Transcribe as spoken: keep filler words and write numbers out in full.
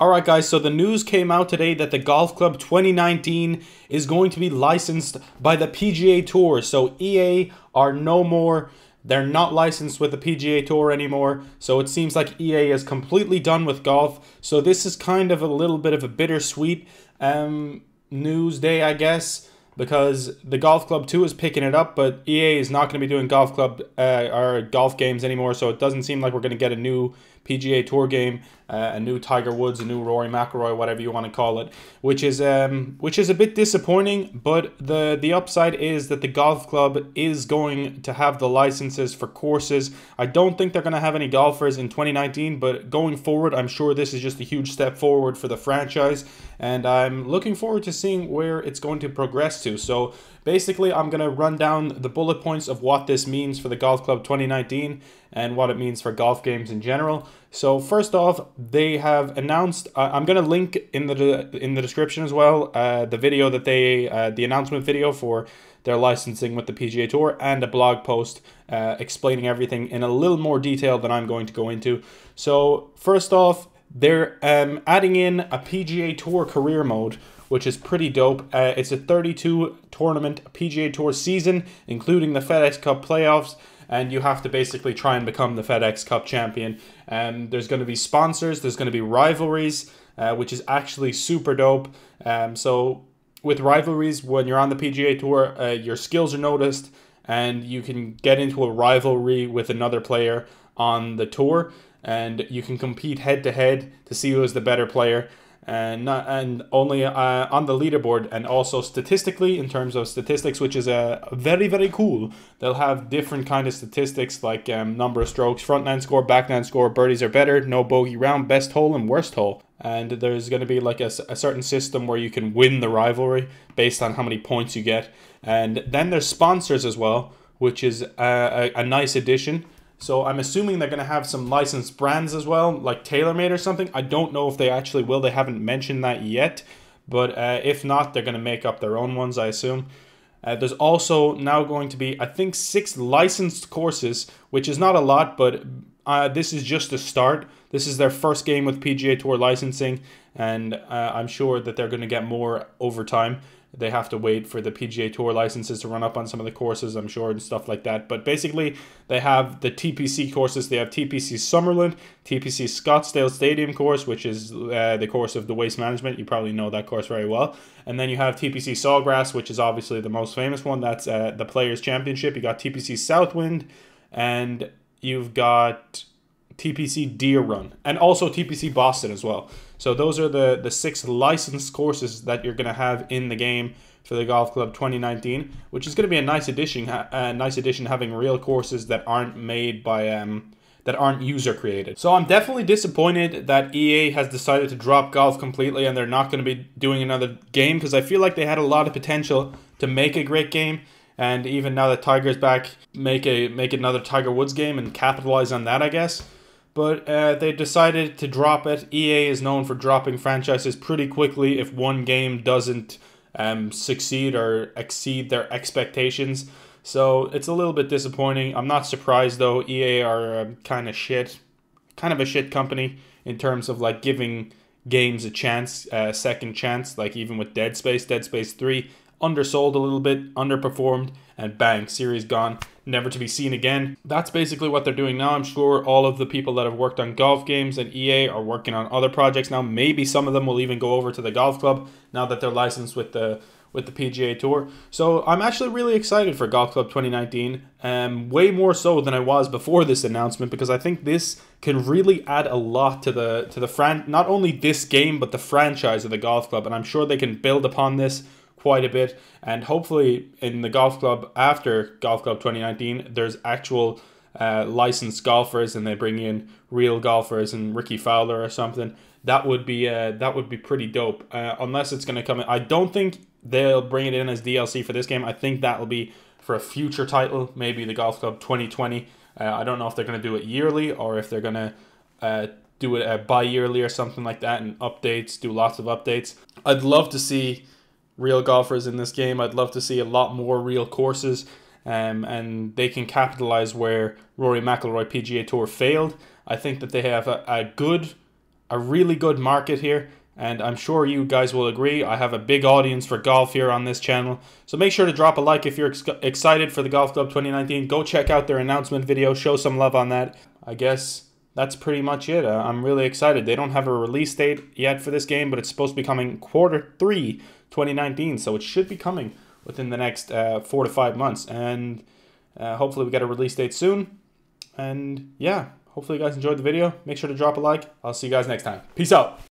Alright guys, so the news came out today that the Golf Club twenty nineteen is going to be licensed by the P G A Tour. So E A are no more, they're not licensed with the P G A Tour anymore. So it seems like E A is completely done with golf. So this is kind of a little bit of a bittersweet um, news day, I guess. Because the Golf Club two is picking it up, but E A is not going to be doing Golf Club uh, or golf games anymore. So it doesn't seem like we're going to get a new P G A Tour game, uh, a new Tiger Woods, a new Rory McIlroy, whatever you want to call it, which is um, which is a bit disappointing. But the the upside is that the Golf Club is going to have the licenses for courses. I don't think they're going to have any golfers in twenty nineteen, but going forward, I'm sure this is just a huge step forward for the franchise, and I'm looking forward to seeing where it's going to progress to. So basically, I'm going to run down the bullet points of what this means for the Golf Club twenty nineteen and what it means for golf games in general. So first off, they have announced, uh, I'm going to link in the in the description as well, uh, the video that they, uh, the announcement video for their licensing with the P G A Tour, and a blog post uh, explaining everything in a little more detail than I'm going to go into. So first off, they're um, adding in a P G A Tour career mode, which is pretty dope. Uh, it's a thirty-two tournament P G A Tour season, including the FedEx Cup playoffs, and you have to basically try and become the FedEx Cup champion. Um, there's going to be sponsors, there's going to be rivalries, uh, which is actually super dope. Um, so with rivalries, when you're on the P G A Tour, uh, your skills are noticed, and you can get into a rivalry with another player on the tour, and you can compete head-to-head to see who is the better player. And not, and only uh, on the leaderboard, and also statistically, in terms of statistics, which is uh, very, very cool. They'll have different kind of statistics, like um, number of strokes, front nine score, back nine score, birdies are better, no bogey round, best hole, and worst hole. And there's going to be like a, a certain system where you can win the rivalry based on how many points you get. And then there's sponsors as well, which is a, a, a nice addition. So I'm assuming they're going to have some licensed brands as well, like TaylorMade or something. I don't know if they actually will. They haven't mentioned that yet. But uh, if not, they're going to make up their own ones, I assume. Uh, there's also now going to be, I think, six licensed courses, which is not a lot, but uh, this is just a start. This is their first game with P G A Tour licensing, and uh, I'm sure that they're going to get more over time. They have to wait for the P G A Tour licenses to run up on some of the courses, I'm sure, and stuff like that. But basically, they have the T P C courses. They have T P C Summerlin, T P C Scottsdale Stadium course, which is uh, the course of the Waste Management. You probably know that course very well. And then you have T P C Sawgrass, which is obviously the most famous one. That's uh, the Players' Championship. You got T P C Southwind, and you've got T P C Deer Run, and also T P C Boston as well. So those are the, the six licensed courses that you're going to have in the game for the Golf Club twenty nineteen, which is going to be a nice addition, a nice addition having real courses that aren't made by, um, that aren't user created. So I'm definitely disappointed that E A has decided to drop golf completely, and they're not going to be doing another game, because I feel like they had a lot of potential to make a great game. And even now that Tiger's back, make a make another Tiger Woods game and capitalize on that, I guess. But uh, they decided to drop it. E A is known for dropping franchises pretty quickly if one game doesn't um, succeed or exceed their expectations. So it's a little bit disappointing. I'm not surprised though. E A are um, kind of shit, kind of a shit company in terms of like giving games a chance, a uh, second chance. Like even with Dead Space, Dead Space three, undersold a little bit, underperformed, and bang, series gone, never to be seen again. That's basically what they're doing now. I'm sure all of the people that have worked on golf games and E A are working on other projects now. Maybe some of them will even go over to the Golf Club now that they're licensed with the with the P G A Tour. So I'm actually really excited for Golf Club twenty nineteen, um, way more so than I was before this announcement, because I think this can really add a lot to the to the fran not only this game but the franchise of the Golf Club, and I'm sure they can build upon this quite a bit. And hopefully in the Golf Club, after Golf Club twenty nineteen, there's actual uh, licensed golfers, and they bring in real golfers and Ricky Fowler or something. That would be uh, that would be pretty dope. Uh, unless it's going to come in, I don't think they'll bring it in as D L C for this game. I think that will be for a future title, maybe the Golf Club twenty twenty. Uh, I don't know if they're going to do it yearly or if they're going to uh, do it uh, bi-yearly or something like that, and updates, do lots of updates. I'd love to see real golfers in this game. I'd love to see a lot more real courses, um, and they can capitalize where Rory McIlroy P G A Tour failed. I think that they have a, a good a really good market here, and I'm sure you guys will agree. I have a big audience for golf here on this channel, so make sure to drop a like if you're ex excited for the Golf Club twenty nineteen. Go check out their announcement video, show some love on that. I guess that's pretty much it. Uh, I'm really excited. They don't have a release date yet for this game, but it's supposed to be coming quarter three twenty nineteen, so it should be coming within the next uh, four to five months, and uh, hopefully we get a release date soon. And yeah, hopefully you guys enjoyed the video. Make sure to drop a like. I'll see you guys next time. Peace out.